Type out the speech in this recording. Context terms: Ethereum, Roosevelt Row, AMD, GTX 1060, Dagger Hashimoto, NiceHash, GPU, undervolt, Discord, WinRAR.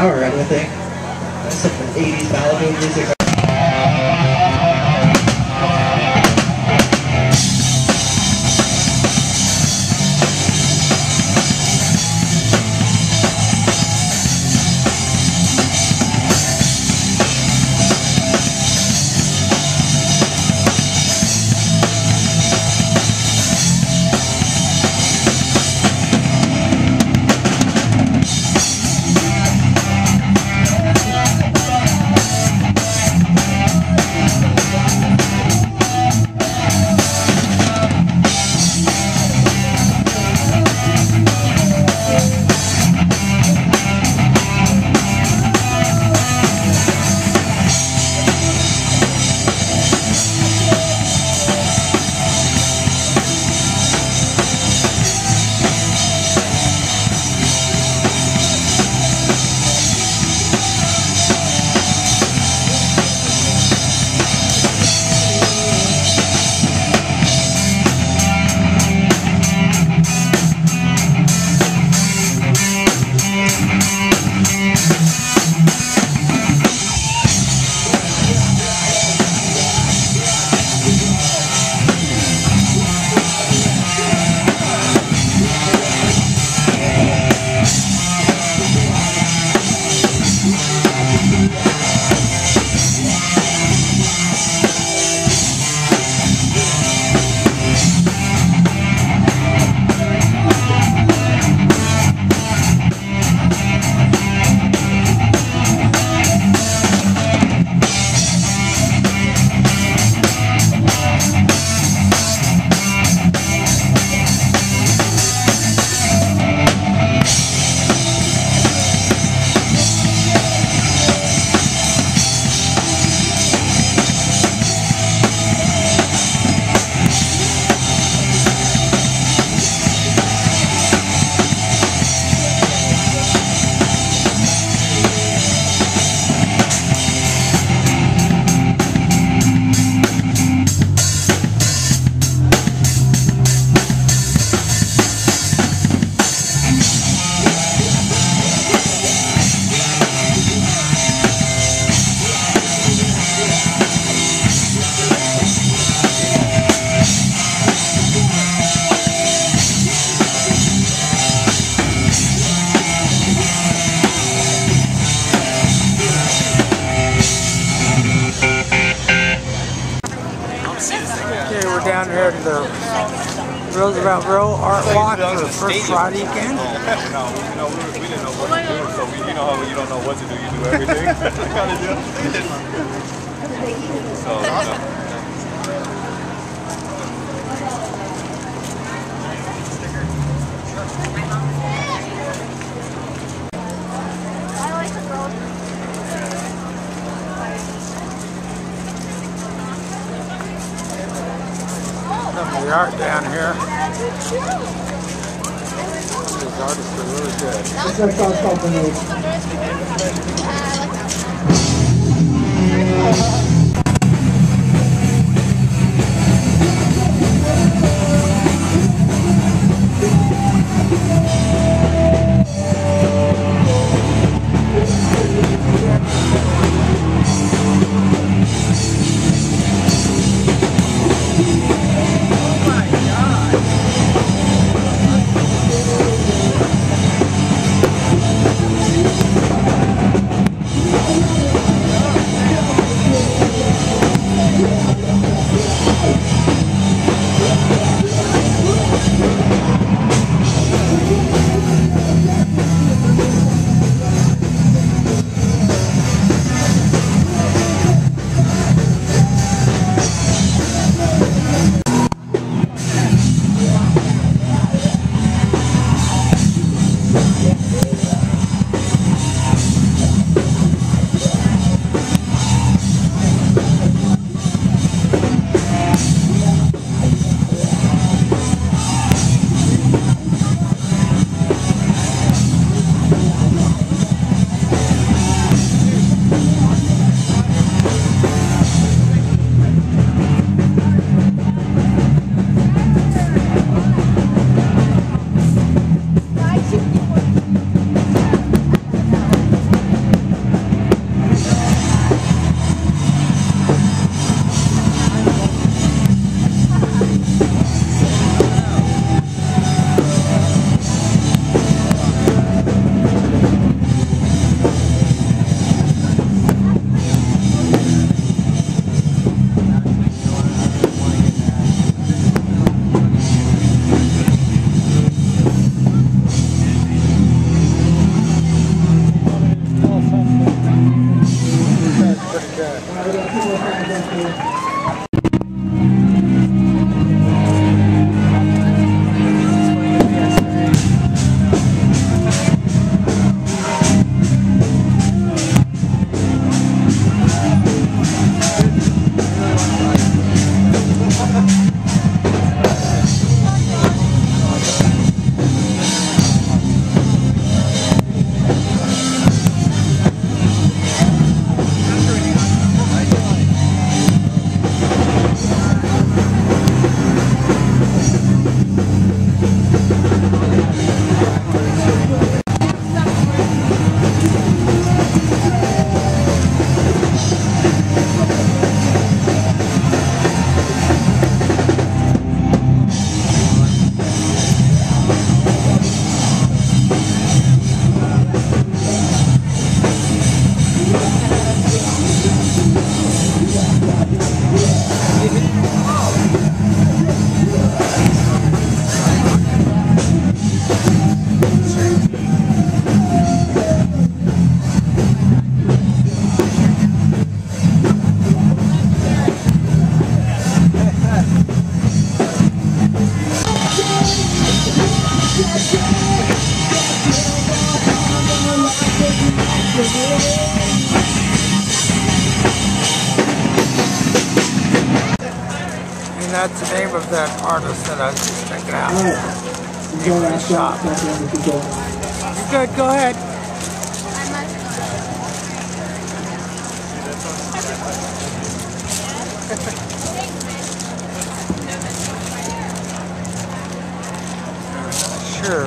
hour or anything. That's some 80s Malibu music. Okay, we're down here at the Roosevelt Row Art Walk for the first Friday again. No, we didn't know what to do, so you know how you don't know what to do, you do everything. So, the art down here. These artists are really good. Okay. That's the name of that artist that I was just checking out. Oh, yeah. Go ahead. Good, go ahead. Sure.